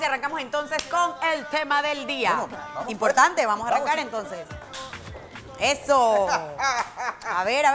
si arrancamos entonces con el tema del día? Vamos, importante, vamos a arrancar entonces. Eso. A ver.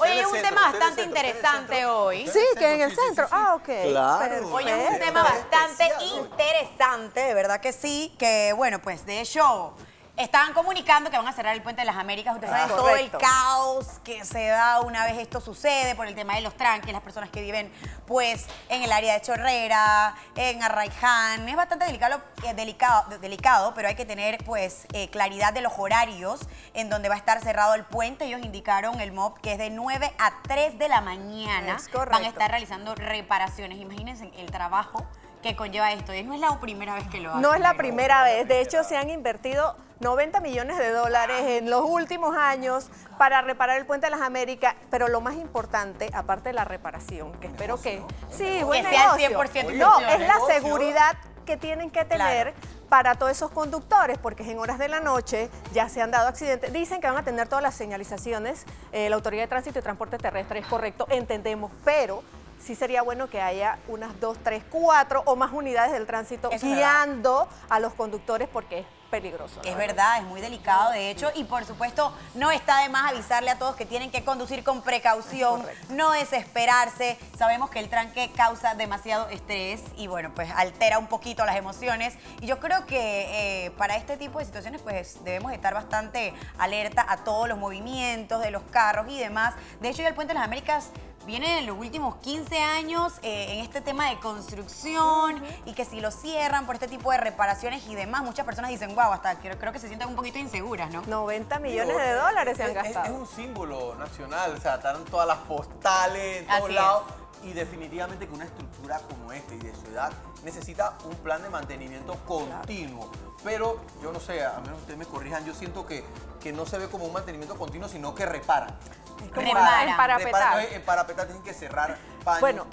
Oye, es un tema bastante interesante hoy. Sí, que en el centro. Ah, ok. Claro. Oye, es un tema bastante interesante, de verdad que sí. Que bueno, pues de hecho, estaban comunicando que van a cerrar el Puente de las Américas. Ustedes saben todo el caos que se da una vez esto sucede por el tema de los tranques, las personas que viven pues en el área de Chorrera, en Arraiján. Es bastante delicado, pero hay que tener pues claridad de los horarios en donde va a estar cerrado el puente. Ellos indicaron, el MOP, que es de 9 a 3 de la mañana. Es correcto. Van a estar realizando reparaciones. Imagínense el trabajo que conlleva esto. Y no es la primera vez que lo hacen. No es la primera vez. De hecho, se han invertido $90 millones en los últimos años para reparar el Puente de las Américas, pero lo más importante, aparte de la reparación, que espero que sí, buen negocio. Que sea el 100% no, es la seguridad que tienen que tener, claro, para todos esos conductores, porque en horas de la noche ya se han dado accidentes. Dicen que van a tener todas las señalizaciones, la Autoridad de Tránsito y Transporte Terrestre, es correcto, entendemos, pero sí sería bueno que haya unas 2, 3, 4 o más unidades del tránsito guiando a los conductores, porque es peligroso. Es verdad, es muy delicado de hecho, y por supuesto no está de más avisarle a todos que tienen que conducir con precaución, no desesperarse. Sabemos que el tranque causa demasiado estrés y bueno, pues altera un poquito las emociones, y yo creo que para este tipo de situaciones pues debemos estar bastante alerta a todos los movimientos de los carros y demás. De hecho, ya el Puente de las Américas viene en los últimos 15 años en este tema de construcción y que si lo cierran por este tipo de reparaciones y demás, muchas personas dicen, wow, hasta creo que se sienten un poquito inseguras, ¿no? $90 millones se han gastado. Es un símbolo nacional, o sea, están todas las postales, en todos lados. Y definitivamente que una estructura como esta y de ciudad necesita un plan de mantenimiento continuo. Claro. Pero yo no sé, a menos que ustedes me corrijan, yo siento que no se ve como un mantenimiento continuo, sino que reparan. Es como en parapetar tienen que cerrar baños. Bueno,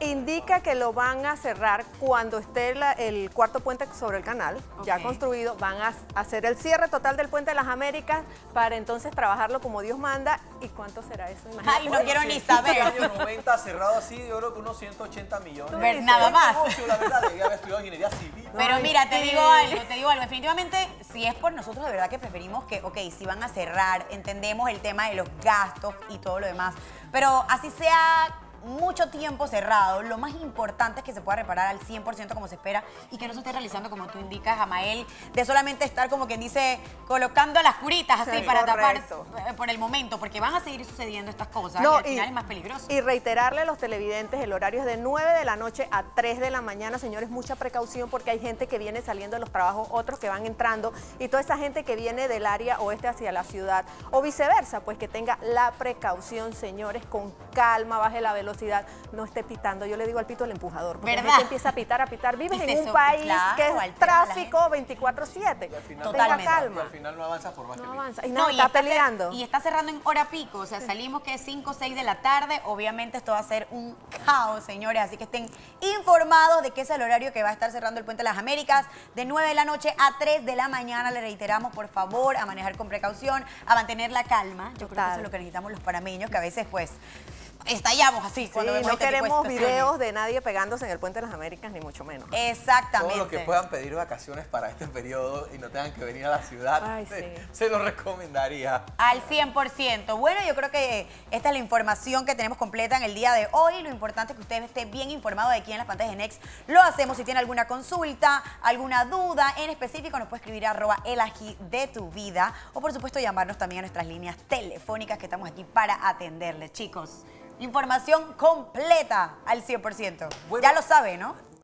indica que lo van a cerrar cuando esté el cuarto puente sobre el canal, ya construido. Van a hacer el cierre total del Puente de las Américas para entonces trabajarlo como Dios manda. ¿Y cuánto será eso? Imagínate. Ay, no quiero ni saber. Años 90 cerrado así, yo creo que unos 180 millones. Pero nada más. Yo la verdad debía haber estudiado ingeniería civil. Pero mira, te digo algo. Definitivamente, si es por nosotros, de verdad que preferimos que, ok, si van a cerrar, entendemos el tema de los gastos y todo lo demás, pero así sea mucho tiempo cerrado, lo más importante es que se pueda reparar al 100% como se espera y que no se esté realizando, como tú indicas, Amael, de solamente estar como quien dice colocando las curitas así para tapar por el momento, porque van a seguir sucediendo estas cosas y al final es más peligroso. Y reiterarle a los televidentes, el horario es de 9 de la noche a 3 de la mañana, señores, mucha precaución porque hay gente que viene saliendo de los trabajos, otros que van entrando, y toda esa gente que viene del área oeste hacia la ciudad o viceversa, pues que tenga la precaución, señores, con calma, baje la velocidad, no esté pitando. Yo le digo al pito el empujador, porque la gente empieza a pitar. Vives en un país que es tráfico 24/7. Tenga calma. Al final no avanza por más que avanza. Y no, está peleando. Y está cerrando en hora pico, o sea, salimos que es 5 o 6 de la tarde. Obviamente esto va a ser un caos, señores, así que estén informados de que es el horario que va a estar cerrando el Puente de las Américas, de 9 de la noche a 3 de la mañana. Le reiteramos, por favor, a manejar con precaución, a mantener la calma. Yo creo que eso es lo que necesitamos los panameños, que a veces pues estallamos así. Sí, cuando no queremos videos de nadie pegándose en el Puente de las Américas, ni mucho menos. Exactamente. Todos los que puedan pedir vacaciones para este periodo y no tengan que venir a la ciudad, se los recomendaría. Al 100%. Bueno, yo creo que esta es la información que tenemos completa en el día de hoy. Lo importante es que ustedes estén bien informados de aquí en las pantallas de Nex. Lo hacemos. Si tienen alguna consulta, alguna duda en específico, nos puede escribir a @elajidetuvida o por supuesto llamarnos también a nuestras líneas telefónicas que estamos aquí para atenderles, chicos. Información completa al 100%. Bueno, ya lo sabe, ¿no?